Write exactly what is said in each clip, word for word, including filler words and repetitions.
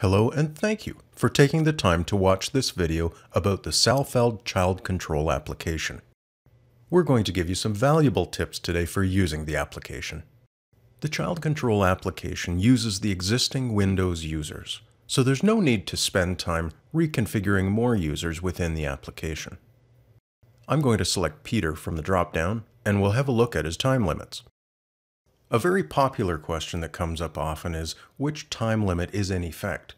Hello and thank you for taking the time to watch this video about the Salfeld Child Control application. We're going to give you some valuable tips today for using the application. The Child Control application uses the existing Windows users, so there's no need to spend time reconfiguring more users within the application. I'm going to select Peter from the drop-down, and we'll have a look at his time limits. A very popular question that comes up often is, which time limit is in effect?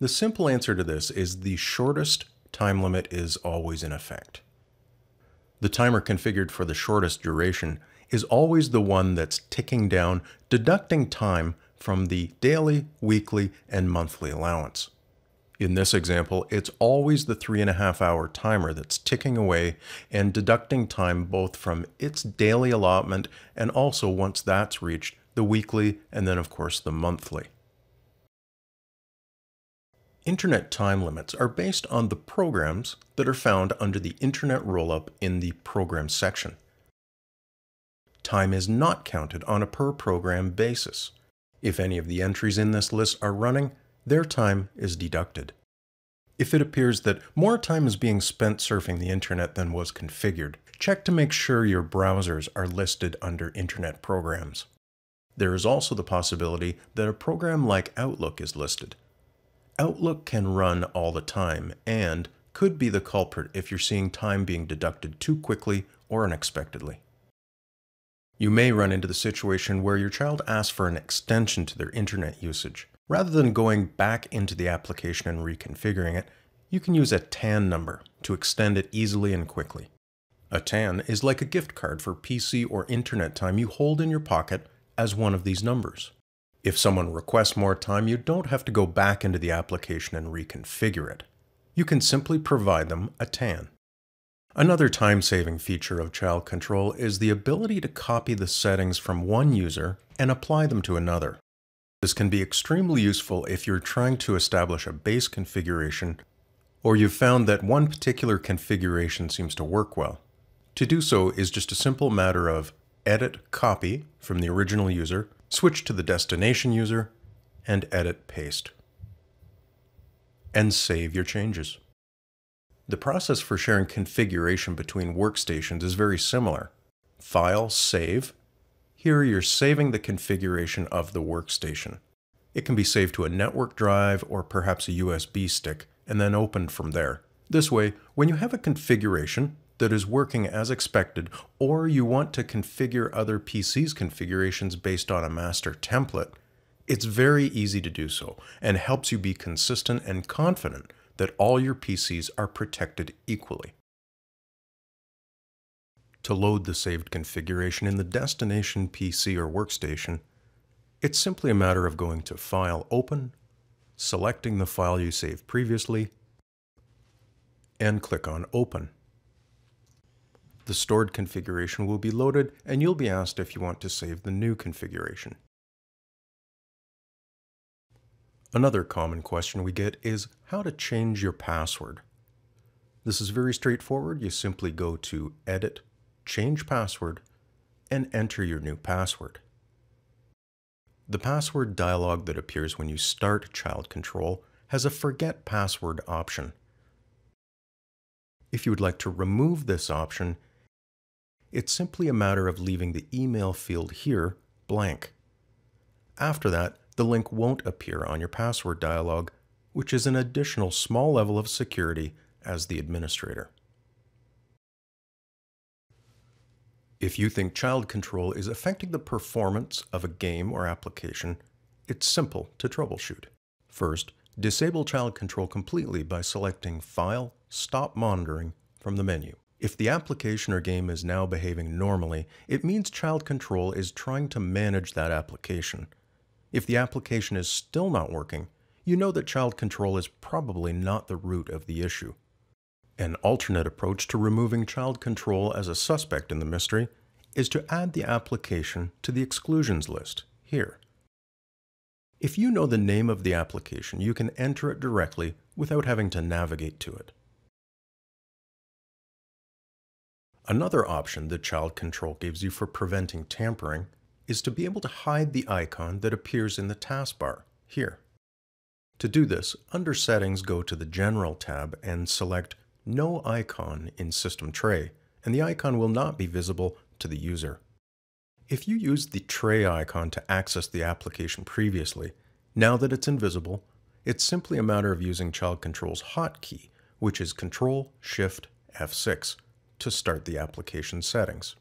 The simple answer to this is the shortest time limit is always in effect. The timer configured for the shortest duration is always the one that's ticking down, deducting time from the daily, weekly, and monthly allowance. In this example, it's always the three and a half hour timer that's ticking away and deducting time both from its daily allotment and also, once that's reached, the weekly and then of course the monthly. Internet time limits are based on the programs that are found under the Internet Rollup in the Program section. Time is not counted on a per program basis. If any of the entries in this list are running, their time is deducted. If it appears that more time is being spent surfing the internet than was configured, check to make sure your browsers are listed under Internet Programs. There is also the possibility that a program like Outlook is listed. Outlook can run all the time and could be the culprit if you're seeing time being deducted too quickly or unexpectedly. You may run into the situation where your child asks for an extension to their internet usage. Rather than going back into the application and reconfiguring it, you can use a T A N number to extend it easily and quickly. A T A N is like a gift card for P C or internet time you hold in your pocket as one of these numbers. If someone requests more time, you don't have to go back into the application and reconfigure it. You can simply provide them a T A N. Another time-saving feature of Child Control is the ability to copy the settings from one user and apply them to another. This can be extremely useful if you're trying to establish a base configuration or you've found that one particular configuration seems to work well. To do so is just a simple matter of edit copy from the original user, switch to the destination user, and edit paste. And save your changes. The process for sharing configuration between workstations is very similar. File, Save. Here you're saving the configuration of the workstation. It can be saved to a network drive or perhaps a U S B stick and then opened from there. This way, when you have a configuration that is working as expected or you want to configure other P C's configurations based on a master template, it's very easy to do so and helps you be consistent and confident that all your P Cs are protected equally. To load the saved configuration in the destination P C or workstation, it's simply a matter of going to File, Open, selecting the file you saved previously, and click on Open. The stored configuration will be loaded, and you'll be asked if you want to save the new configuration. Another common question we get is how to change your password. This is very straightforward. You simply go to Edit, Change Password, and enter your new password. The password dialog that appears when you start Child Control has a Forget Password option. If you would like to remove this option, it's simply a matter of leaving the email field here blank. After that, the link won't appear on your password dialog, which is an additional small level of security as the administrator. If you think Child Control is affecting the performance of a game or application, it's simple to troubleshoot. First, disable Child Control completely by selecting File, Stop Monitoring from the menu. If the application or game is now behaving normally, it means Child Control is trying to manage that application. If the application is still not working, you know that Child Control is probably not the root of the issue. An alternate approach to removing Child Control as a suspect in the mystery is to add the application to the exclusions list here. If you know the name of the application, you can enter it directly without having to navigate to it. Another option that Child Control gives you for preventing tampering is to be able to hide the icon that appears in the taskbar here. To do this, under Settings, go to the General tab and select No Icon in System Tray, and the icon will not be visible to the user. If you used the tray icon to access the application previously, now that it's invisible, it's simply a matter of using Child Control's hotkey, which is Control Shift F six, to start the application settings.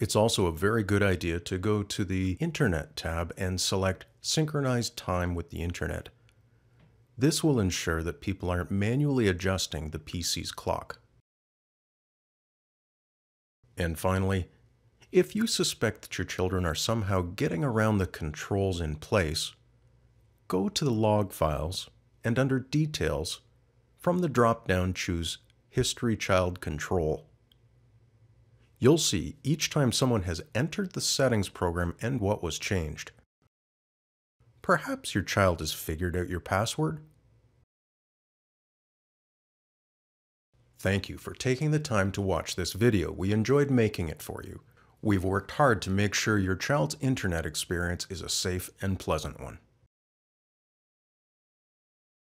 It's also a very good idea to go to the Internet tab and select Synchronize Time with the Internet. This will ensure that people aren't manually adjusting the P C's clock. And finally, if you suspect that your children are somehow getting around the controls in place, go to the log files and under Details, from the drop-down choose History Child Control. You'll see each time someone has entered the settings program and what was changed. Perhaps your child has figured out your password. Thank you for taking the time to watch this video. We enjoyed making it for you. We've worked hard to make sure your child's internet experience is a safe and pleasant one.